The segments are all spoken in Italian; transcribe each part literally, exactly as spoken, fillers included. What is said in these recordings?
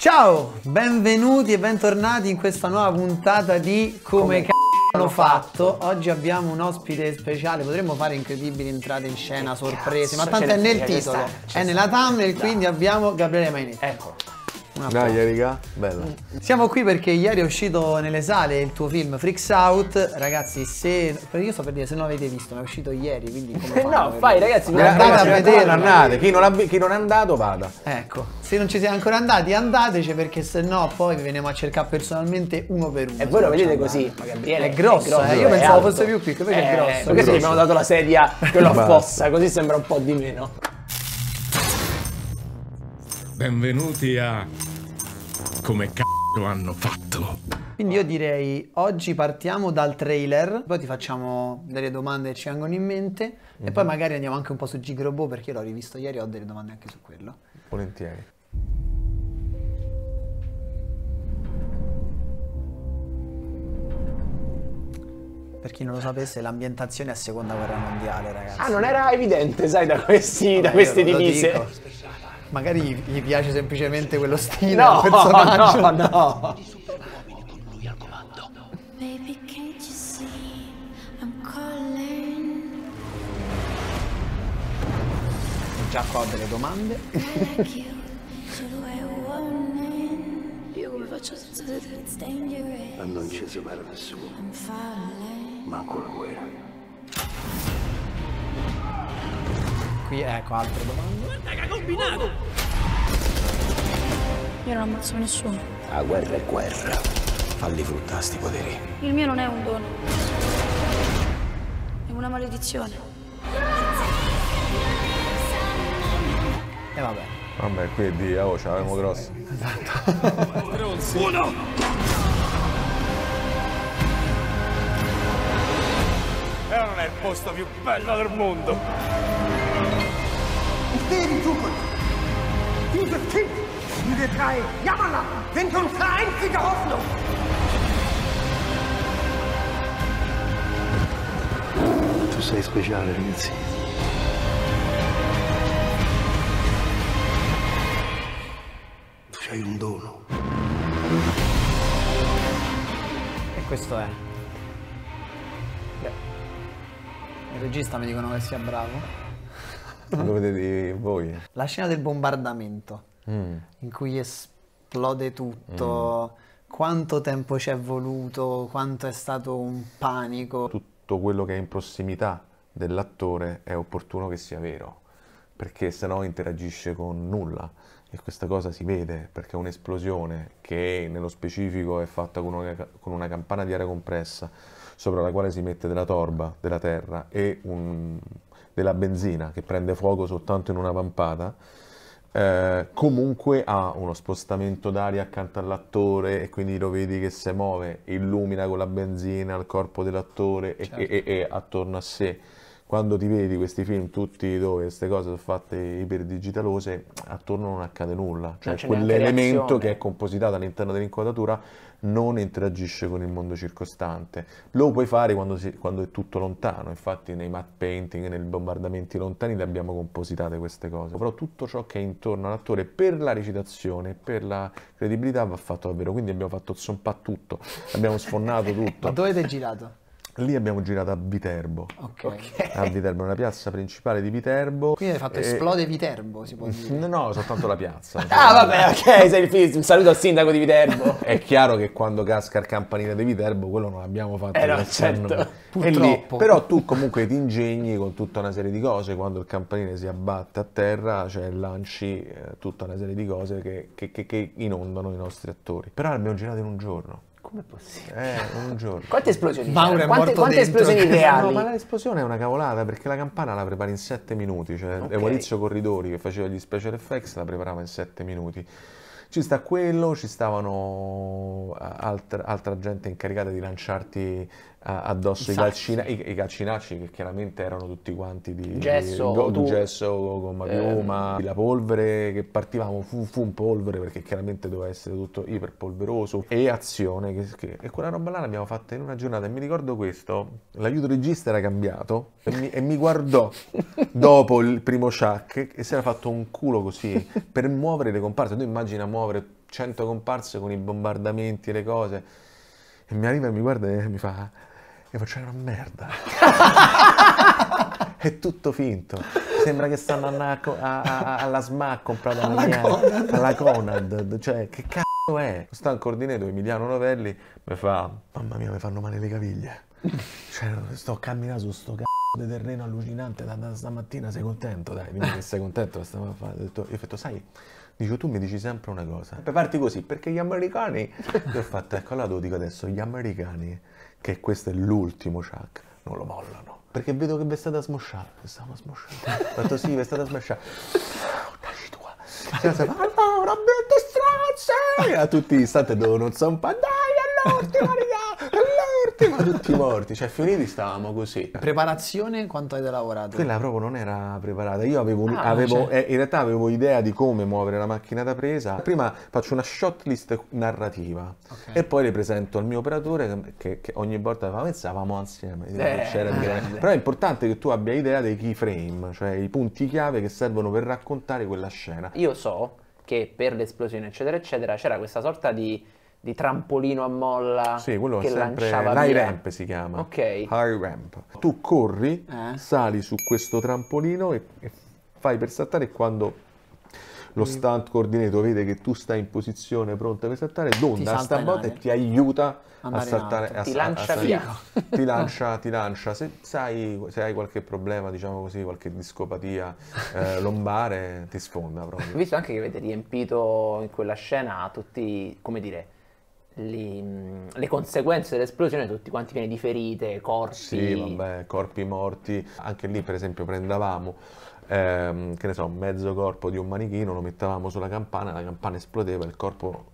Ciao, benvenuti e bentornati in questa nuova puntata di Come, Come c***o hanno fatto. Oggi abbiamo un ospite speciale, potremmo fare incredibili entrate in scena, sorprese, ma tanto è nel titolo, è nella thumbnail, quindi abbiamo Gabriele Mainetti. Ecco. Dai, raga, bella. Siamo qui perché ieri è uscito nelle sale il tuo film Freaks Out. Ragazzi, se io sto per dire, se non l'avete visto, ma è uscito ieri, quindi come no, fai ragazzi, non andate a vedere, andate. Chi non, chi non è andato vada. Ecco, se non ci siete ancora andati andateci, perché se no poi vi veniamo a cercare personalmente uno per uno. E voi lo vedete così, ma Gabriele è grosso, eh? Io pensavo fosse più piccolo, invece è grosso. Perché se gli abbiamo dato la sedia quella fossa, così sembra un po' di meno. Benvenuti a Come c***o hanno fatto. Quindi io direi oggi partiamo dal trailer, poi ti facciamo delle domande che ci vengono in mente mm-hmm. e poi magari andiamo anche un po' su Jeeg Robot, perché l'ho rivisto ieri e ho delle domande anche su quello. Volentieri. Per chi non lo sapesse, l'ambientazione è a seconda guerra mondiale, ragazzi. Ah, non era evidente, sai, da questi, vabbè, da queste divise. Magari gli piace semplicemente quello stile, no, del personaggio. No, no, di superuomini con lui al comando. Baby, can't you see? I'm calling. Già qua ho delle domande. Io come faccio senza te? Ma non ci supera nessuno. Manco la guerra. Qui, ecco, altre domande. Guarda che ha combinato! Io non ammazzo nessuno. La guerra è guerra. Falli fruttare sti poteri. Il mio non è un dono. È una maledizione. E eh, vabbè. Vabbè, qui di oh, ce l'avevamo grossa. Esatto. Uno! E eh, non è il posto più bello del mondo. Dieses Kind, diese drei Jammerlappen sind unsere einzige Hoffnung. Tu sei speciale, ragazzi. Tu hai un dono. E questo è. Beh. Il regista mi dicono che sia bravo. Lo vedete voi. La scena del bombardamento mm. in cui esplode tutto, mm. quanto tempo ci è voluto, quanto è stato un panico. Tutto quello che è in prossimità dell'attore è opportuno che sia vero, perché sennò interagisce con nulla e questa cosa si vede, perché è un'esplosione che nello specifico è fatta con una, con una campana di aria compressa sopra la quale si mette della torba, della terra e un... della benzina che prende fuoco soltanto in una vampata, eh, comunque ha uno spostamento d'aria accanto all'attore e quindi lo vedi che si muove, illumina con la benzina il corpo dell'attore e, certo. e, e, e attorno a sé. Quando ti vedi questi film tutti dove queste cose sono fatte iperdigitalose, attorno non accade nulla, cioè quell'elemento che è compositato all'interno dell'inquadratura non interagisce con il mondo circostante. Lo puoi fare quando, si, quando è tutto lontano, infatti nei matte painting, nei bombardamenti lontani le abbiamo compositate queste cose, però tutto ciò che è intorno all'attore per la recitazione, per la credibilità va fatto davvero, quindi abbiamo fatto zompà tutto, abbiamo sfonnato tutto. Ma dove avete girato? Lì abbiamo girato a Viterbo, okay. Okay. a Viterbo, una piazza principale di Viterbo. Quindi hai fatto e... esplode Viterbo, si può dire? No, no, soltanto la piazza. Ah vabbè, ok, sei il figlio, un saluto al sindaco di Viterbo. È chiaro che quando casca il campanile di Viterbo, quello non l'abbiamo fatto. Eh no, certo, purtroppo. Lì, però tu comunque ti ingegni con tutta una serie di cose, quando il campanile si abbatte a terra, cioè lanci eh, tutta una serie di cose che, che, che, che inondano i nostri attori. Però l'abbiamo girato in un giorno. Come è possibile? Eh, un giorno. Quante esplosioni? Mauro è quante, morto quante esplosioni ideali? No, ma l'esplosione è una cavolata, perché la campana la prepara in sette minuti, cioè okay. Maurizio Corridori, che faceva gli special effects, la preparava in sette minuti. Ci sta quello, ci stavano altra, altra gente incaricata di lanciarti addosso i, calcina, i, i calcinacci, che chiaramente erano tutti quanti di gesso, di, di gesso gomma piuma, ehm. la polvere che partivamo fu, fu un polvere, perché chiaramente doveva essere tutto iperpolveroso, e azione che, che, e quella roba là l'abbiamo fatta in una giornata. E mi ricordo questo, l'aiuto regista era cambiato e mi, e mi guardò dopo il primo shack e si era fatto un culo così per muovere le comparse. Tu immagina muovere cento comparse con i bombardamenti, le cose, e mi arriva e mi guarda e mi fa, e faccio, è una merda. È tutto finto, sembra che stanno a, a, a, alla S M A a comprare alla, Conad. alla Conad, cioè che cazzo è? Sta un coordinato Emiliano Novelli, mi fa, mamma mia, mi fanno male le caviglie, cioè sto camminando su sto cazzo di terreno allucinante da, da stamattina. Sei contento? Dai, dimmi che sei contento. Stavo a detto, io ho detto, sai, dico, tu mi dici sempre una cosa, per farti così, perché gli americani, io ho fatto, ecco, allora te lo dico adesso, gli americani, che questo è l'ultimo Chuck, non lo mollano, perché vedo che vi è stata smosciata, vi stava smosciata, ho fatto sì, vi è stata smosciata, oh, dacci tua, si fa, allora, brutto stronzo, a tutti state dove non sono un pa', dai, all'ultima regà, all'ultima, tutti morti, cioè finiti stavamo così. Preparazione, quanto avete lavorato? Quella proprio non era preparata, io avevo, ah, avevo eh, in realtà avevo idea di come muovere la macchina da presa, prima faccio una shot list narrativa, okay, e poi le presento al mio operatore che, che ogni volta fa, pensavamo insieme, eh, eh, però è importante che tu abbia idea dei keyframe, cioè i punti chiave che servono per raccontare quella scena. Io so che per l'esplosione eccetera eccetera c'era questa sorta di di trampolino a molla, sì, quello che lanciava l'high ramp, si chiama, okay, high ramp, tu corri, eh. sali su questo trampolino e, e fai per saltare, e quando lo stunt coordinator vede che tu stai in posizione pronta per saltare, donna sta botta e ti aiuta a saltare, a, ti lancia a, a via ti lancia, ti lancia. Se, sai, se hai qualche problema, diciamo così, qualche discopatia eh, lombare, ti sfonda proprio. Ho visto anche che avete riempito in quella scena tutti, come dire, Le, le conseguenze dell'esplosione, tutti quanti pieni di ferite, corpi, sì, vabbè, corpi morti. Anche lì, per esempio, prendavamo ehm, che ne so, mezzo corpo di un manichino, lo mettevamo sulla campana, la campana esplodeva, il corpo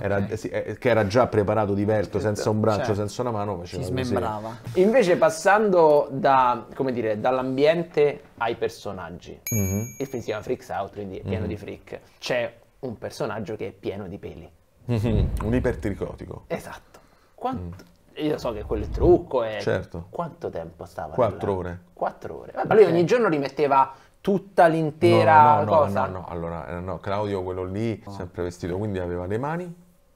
era, okay, sì, eh, che era già preparato diverso, senza un braccio, cioè, senza una mano, faceva, si smembrava così. Invece, passando da, come dire, dall'ambiente ai personaggi, mm-hmm, il film si chiama Freaks Out, quindi è pieno, mm-hmm, di freak. C'è un personaggio che è pieno di peli. Mm-hmm. Un ipertricotico, esatto. Quanto... mm. Io so che quello è il trucco, è... certo. Quanto tempo stava? Quattro ore. Quattro ore. Vabbè, lui ogni giorno rimetteva tutta l'intera no, no, no, cosa. No, no, no, allora no, Claudio, quello lì, oh, sempre vestito, quindi aveva le mani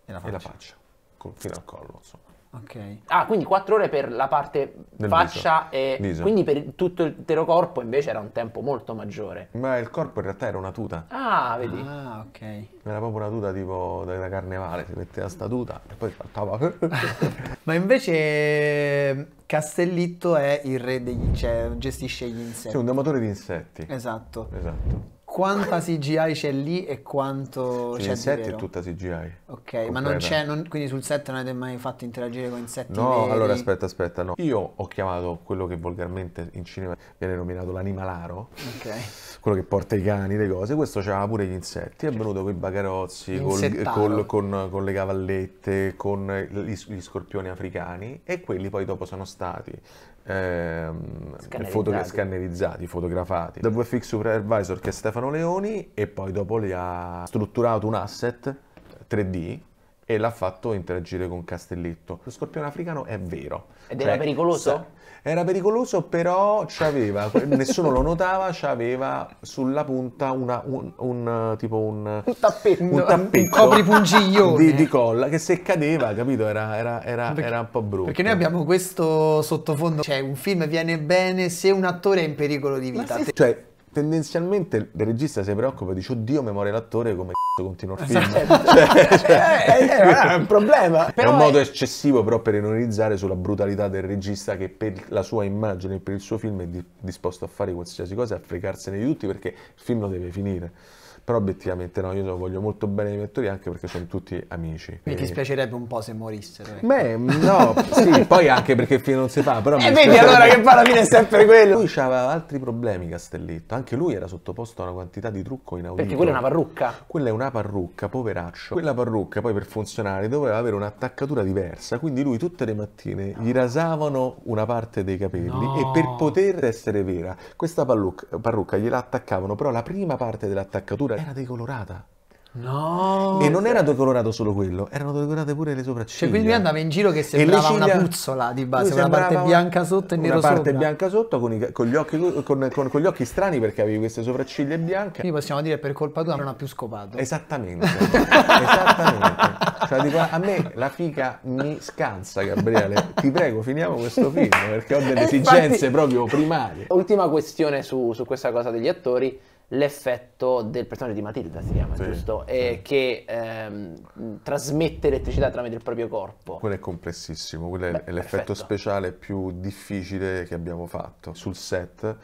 e la faccia, e la faccia con, fino al collo, insomma. Okay. Ah, quindi quattro ore per la parte del faccia, viso. E viso. Quindi per tutto il intero corpo invece era un tempo molto maggiore. Ma il corpo in realtà era una tuta. Ah, vedi. Ah, ok. Era proprio una tuta tipo da carnevale, si metteva sta tuta e poi saltava. Ma invece Castellitto è il re degli, cioè gestisce gli insetti. È un domatore di insetti. Esatto. Esatto. Quanta C G I c'è lì e quanto c'è di vero? L'insetto è tutta C G I. Ok, ma non c'è, quindi sul set non avete mai fatto interagire con insetti veri? No, allora aspetta, aspetta, no. Io ho chiamato quello che volgarmente in cinema viene nominato l'animalaro, okay, quello che porta i cani, le cose, questo c'aveva pure gli insetti, è venuto con i bagarozzi, col, col, con, con le cavallette, con gli, gli scorpioni africani, e quelli poi dopo sono stati... Ehm, scannerizzati. scannerizzati, fotografati da V F X Supervisor, che è Stefano Leoni, e poi dopo li ha strutturato un asset tre D e l'ha fatto interagire con Castellitto. Lo scorpione africano è vero. Ed cioè, era pericoloso? Era pericoloso, però c'aveva, nessuno lo notava, c'aveva sulla punta una, un, un tipo un, un tappeto, un, un copripungiglione di, di colla, che se cadeva, capito, era, era, era, perché, era un po' brutto. Perché noi abbiamo questo sottofondo, cioè un film viene bene se un attore è in pericolo di vita. Se... Cioè, tendenzialmente il regista si preoccupa e dice, oddio, mi muore l'attore, come c***o continua il film? Esatto. cioè, cioè, è, è, è un problema. È un modo è... eccessivo però per ironizzare sulla brutalità del regista, che per la sua immagine e per il suo film è di, disposto a fare qualsiasi cosa e a fregarsene di tutti, perché il film lo deve finire. Però obiettivamente no, io lo voglio molto bene ai miei attori, anche perché sono tutti amici. Mi dispiacerebbe un po' se morissero. Ecco. Beh, no, sì, poi anche perché il film non si fa, però... E eh vedi allora che poi alla fine è sempre quello! Lui aveva altri problemi, Castellitto, anche lui era sottoposto a una quantità di trucco inaudito. Perché quella è una parrucca. Quella è una parrucca, poveraccio. Quella parrucca poi per funzionare doveva avere un'attaccatura diversa, quindi lui tutte le mattine gli rasavano una parte dei capelli, no, e per poter essere vera, questa parrucca, parrucca gliela attaccavano, però la prima parte dell'attaccatura era decolorata. No. E non era decolorato solo quello, erano decorate pure le sopracciglia. Cioè, quindi andava in giro che sembrava ciglia... una puzzola di base, una parte bianca sotto e nero sopra. Una parte bianca sotto con, i, con, gli occhi, con, con, con gli occhi strani, perché avevi queste sopracciglia bianche. Quindi possiamo dire per colpa tua non ha più scopato. Esattamente. Esattamente. Cioè, dico, a me la fica mi scansa, Gabriele. Ti prego, finiamo questo film perché ho delle esigenze infatti... proprio primarie. Ultima questione su, su questa cosa degli attori. L'effetto del personaggio di Matilda si chiama, sì, giusto? E sì. Che ehm, trasmette elettricità tramite il proprio corpo. Quello è complessissimo, quello Beh, è l'effetto speciale più difficile che abbiamo fatto. Sul set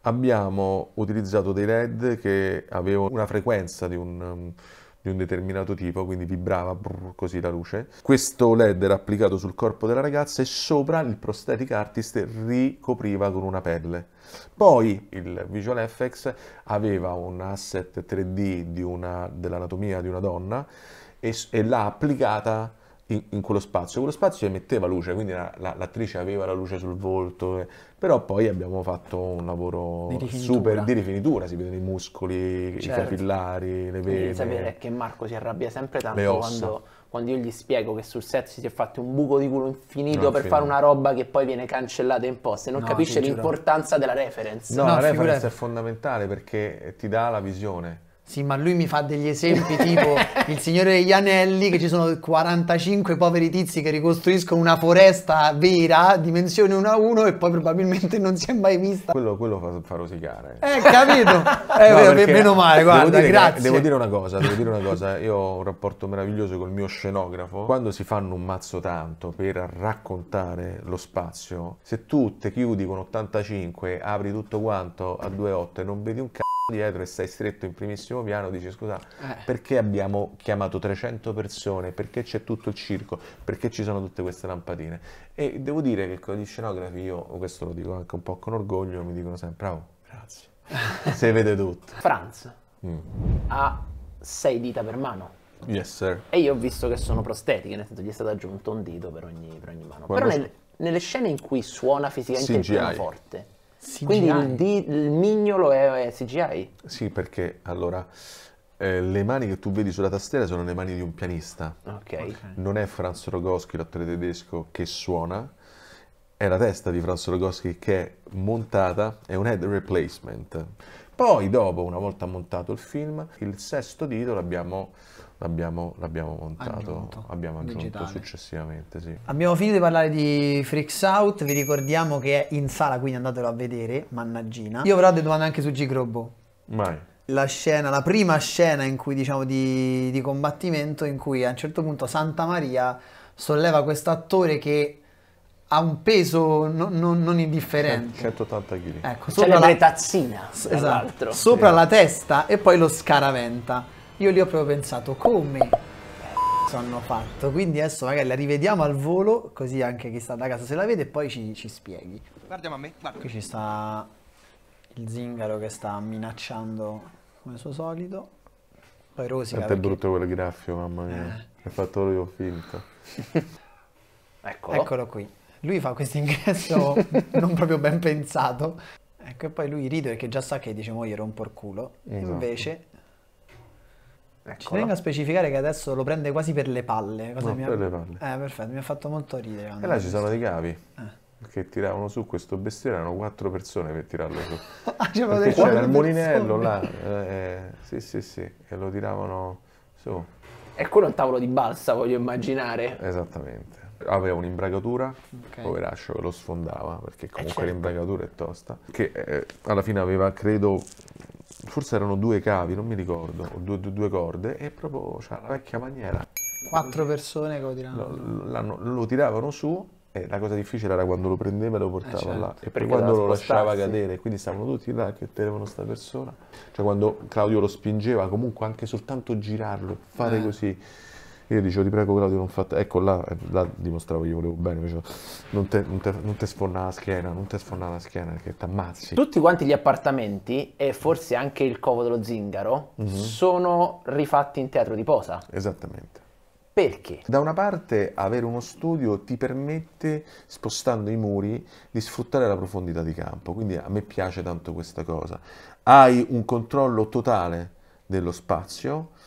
abbiamo utilizzato dei L E D che avevano una frequenza di un, di un determinato tipo, quindi vibrava brrr, così la luce. Questo L E D era applicato sul corpo della ragazza e sopra il prosthetic artist ricopriva con una pelle. Poi il Visual F X aveva un asset tre D dell'anatomia di una donna e, e l'ha applicata in, in quello spazio. Quello spazio emetteva luce, quindi la, la, l'attrice aveva la luce sul volto, eh, però poi abbiamo fatto un lavoro di super di rifinitura, si vedono i muscoli, certo, i capillari, le vene. Devi sapere che Marco si arrabbia sempre tanto quando... quando io gli spiego che sul set si è fatto un buco di culo infinito no, per fine. fare una roba che poi viene cancellata in post e non no, capisce l'importanza della reference. No, no la figura... reference è fondamentale perché ti dà la visione. Sì, ma lui mi fa degli esempi tipo Il Signore degli Anelli, che ci sono quarantacinque poveri tizi che ricostruiscono una foresta vera, dimensione uno a uno, e poi probabilmente non si è mai vista. Quello, quello fa, fa rosicare. Eh, capito? Eh, no, vero, meno male, guarda, devo grazie. Che, devo dire una cosa, devo dire una cosa, io ho un rapporto meraviglioso col mio scenografo. Quando si fanno un mazzo tanto per raccontare lo spazio, se tu te chiudi con ottantacinque, apri tutto quanto a due virgola otto e non vedi un c***o dietro e stai stretto in primissimo piano, dici scusa, eh. perché abbiamo chiamato trecento persone, perché c'è tutto il circo, perché ci sono tutte queste lampadine? E devo dire che con gli scenografi, io questo lo dico anche un po' con orgoglio, mi dicono sempre bravo, grazie, se vede tutto. Franz mm. ha sei dita per mano. Yes sir. E io ho visto che sono prostetiche, nel senso gli è stato aggiunto un dito per ogni, per ogni mano. Quando però nel, nelle scene in cui suona fisicamente il pianoforte, C G I. Quindi il, di, il mignolo è, è C G I? Sì, perché allora eh, le mani che tu vedi sulla tastiera sono le mani di un pianista. Okay. Non è Franz Rogowski, l'attore tedesco, che suona, è la testa di Franz Rogowski che è montata, è un head replacement. Poi dopo, una volta montato il film, il sesto dito l'abbiamo... L'abbiamo montato, aggiunto. abbiamo aggiunto digitale. Successivamente, sì. Abbiamo finito di parlare di Freaks Out, vi ricordiamo che è in sala, quindi andatelo a vedere, mannaggina. Io però ho delle domande anche su Jeeg Robot. Vai. La scena, la prima scena in cui, diciamo, di, di combattimento, in cui a un certo punto Santamaria solleva questo attore che ha un peso no, no, non indifferente, centottanta chili, ecco, c'è la tazzina, esatto, sopra sì. la testa, e poi lo scaraventa. Io lì ho proprio pensato, come hanno fatto? Quindi adesso magari la rivediamo al volo, così anche chi sta da casa se la vede e poi ci, ci spieghi. Guardiamo a me, guarda. Qui ci sta il zingaro che sta minacciando come suo solito. Poi rosica. Quanto è brutto quel graffio, mamma mia. È fatto lui, ho finto. Eccolo. Eccolo qui. Lui fa questo ingresso non proprio ben pensato. Ecco, e poi lui ride perché già sa che dice, mo gli rompo il culo. Esatto. Invece... Eccolo. Ci tengo a specificare che adesso lo prende quasi per le palle. Cosa no, mi ha... per le palle. Eh, perfetto, mi ha fatto molto ridere. E là ci sono dei cavi eh. che tiravano su questo bestione, erano quattro persone per tirarlo su. ah, C'era il mulinello là, eh, sì sì sì, e lo tiravano su. E quello è un tavolo di balsa, voglio immaginare. Esattamente. Aveva un'imbragatura, okay. poveraccio, che lo sfondava, perché comunque eh, certo. l'imbragatura è tosta. Che eh, alla fine aveva, credo... forse erano due cavi, non mi ricordo, due, due, due corde, e proprio c'era cioè, la vecchia maniera. Quattro persone che lo tiravano. Lo, lo tiravano su, e la cosa difficile era quando lo prendeva e lo portava eh certo, là, e poi quando lo lasciava cadere, quindi stavano tutti là che tenevano sta persona. Cioè quando Claudio lo spingeva, comunque anche soltanto girarlo, fare eh. così. Io dicevo, ti prego Claudio, non fate... Ecco, là, là dimostravo che io volevo bene, dicevo, non te, non te, non te sforna la schiena, non te sforna la schiena, perché ti ammazzi. Tutti quanti gli appartamenti, e forse anche il covo dello zingaro, mm-hmm. sono rifatti in teatro di posa. Esattamente. Perché? Da una parte avere uno studio ti permette, spostando i muri, di sfruttare la profondità di campo, quindi a me piace tanto questa cosa. Hai un controllo totale dello spazio,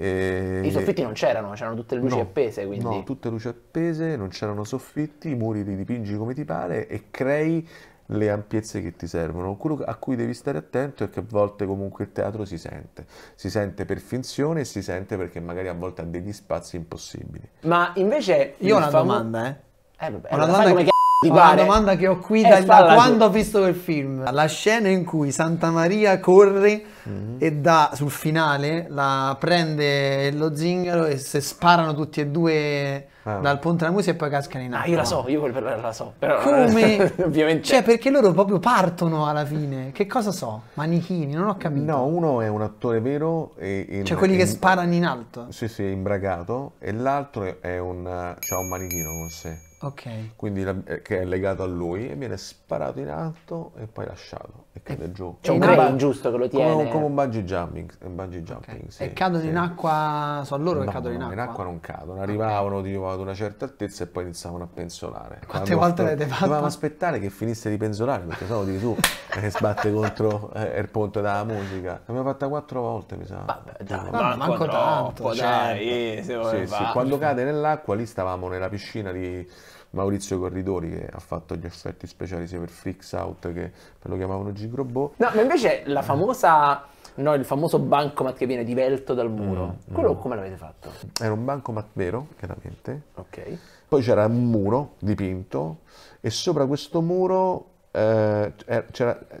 E... I soffitti non c'erano, c'erano tutte le luci no, appese, quindi... No, tutte luci appese, non c'erano soffitti, i muri li dipingi come ti pare e crei le ampiezze che ti servono. Quello a cui devi stare attento è che a volte comunque il teatro si sente. Si sente per finzione e si sente perché magari a volte ha degli spazi impossibili. Ma invece... Io ho una famo... domanda, eh. Eh vabbè, una domanda come che... Ho una domanda che ho qui da, da quando ho visto quel film. La scena in cui Santamaria corre mm-hmm. e da, sul finale la prende lo zingaro e se sparano tutti e due ah. dal ponte della musica e poi cascano in acqua. Ah, io la so, io la so. Però come? Ovviamente. Cioè, perché loro proprio partono alla fine. Che cosa so? Manichini, non ho capito. No, uno è un attore vero e in, cioè quelli in, che sparano in alto. Sì, sì, imbragato. E l'altro è un, cioè un manichino con sé. Okay. Quindi la, che è legato a lui e viene sparato in alto e poi lasciato e cade e, giù. C'è un cavo ingiusto che lo tiene. Come, come un bungee jumping. Un bungee jumping okay. sì, e cadono sì. in acqua, sono loro no, che cadono no, in acqua? In acqua non cadono, arrivavano okay. tipo, ad una certa altezza e poi iniziavano a penzolare. Quante Quando volte l'avete fatto? Dovevamo aspettare che finisse di penzolare perché sennò di tu che sbatte contro eh, il ponte della musica. L'abbiamo fatta quattro volte mi sa. Vabbè, dai, no, manco troppo, dai. Cioè, sì, sì. Quando cade nell'acqua lì stavamo nella piscina di... Maurizio Corridori, che ha fatto gli effetti speciali sia per Freaks Out che lo chiamavano Jeeg Robot. No, ma invece la famosa, no, il famoso bancomat che viene divelto dal muro, mm, quello mm. come l'avete fatto? Era un bancomat vero, chiaramente. Ok. Poi c'era un muro dipinto e sopra questo muro eh,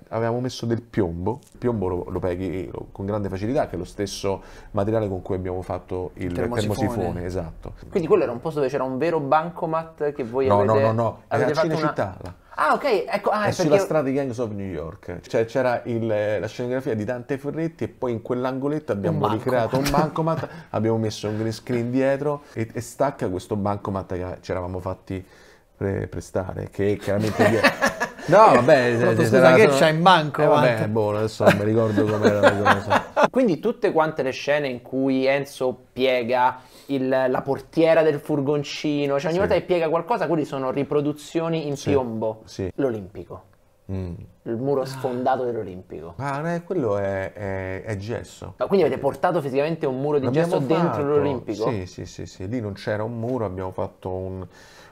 avevamo messo del piombo. Il piombo lo, lo peghi lo, con grande facilità, che è lo stesso materiale con cui abbiamo fatto il termosifone, termosifone esatto. Quindi quello era un posto dove c'era un vero bancomat che voi no, avete... No, no, no, era a Cinecittà. Una... Ah, ok, ecco... Ah, è perché... sulla strada di Gangs of New York. Cioè c'era la scenografia di Dante Ferretti e poi in quell'angoletto abbiamo un ricreato un bancomat, abbiamo messo un green screen dietro e, e stacca questo bancomat che ci eravamo fatti pre prestare, che chiaramente... No, vabbè, scusa, sarà, che c'è in banco? Eh, vabbè, boh, adesso non mi ricordo com'era la cosa. Quindi tutte quante le scene in cui Enzo piega il, la portiera del furgoncino, cioè ogni sì. volta che piega qualcosa, quelli sono riproduzioni in sì. piombo. Sì. L'Olimpico. Mm. Il muro sfondato dell'Olimpico. Ah, no, quello è, è, è gesso. Ma quindi avete portato fisicamente un muro di gesso dentro l'Olimpico? Sì, sì, sì, sì. Lì non c'era un muro, abbiamo fatto un,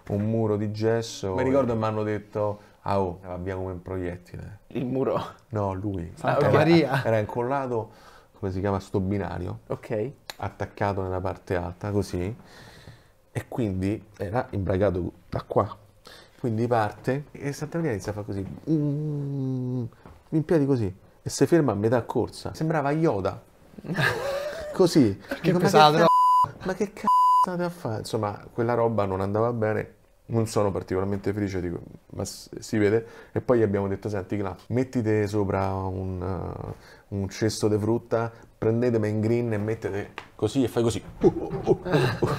un muro di gesso. Mi ricordo che mi hanno detto... Ah, oh, abbiamo come un proiettile. Il muro? No, lui. Santamaria. Era, era incollato, come si chiama, sto binario. Ok. Attaccato nella parte alta, così. E quindi era imbragato da qua. Quindi parte e Santamaria inizia a fare così. Mm, in piedi così. E si ferma a metà corsa. Sembrava Yoda. Così. Che pesata. Ma che cazzo state a fare? Insomma, quella roba non andava bene. Non sono particolarmente felice, dico, ma si vede. E poi gli abbiamo detto, senti Claudio, mettete sopra un, uh, un cesto di frutta, prendetemi in green e mettete così e fai così. Uh, uh, uh, uh.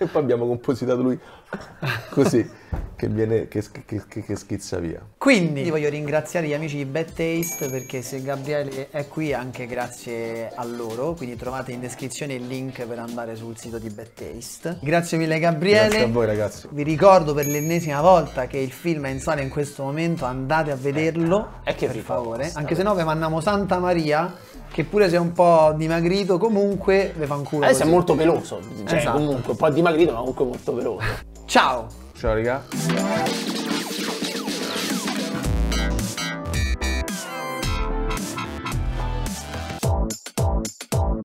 E poi abbiamo compositato lui così, che, viene, che, che, che, che schizza via. Quindi io voglio ringraziare gli amici di Bad Taste, perché se Gabriele è qui anche grazie a loro, quindi trovate in descrizione il link per andare sul sito di Bad Taste. Grazie mille Gabriele. Grazie a voi ragazzi. Vi ricordo per l'ennesima volta che il film è in sala in questo momento, andate a vederlo, eh, eh, che per favore. Anche se no vi mandiamo Santamaria, che pure se è un po' dimagrito comunque ve fa un culo. Adesso così. È molto veloso, cioè esatto. Comunque un po' dimagrito ma comunque molto veloce. Ciao! Ciao raga!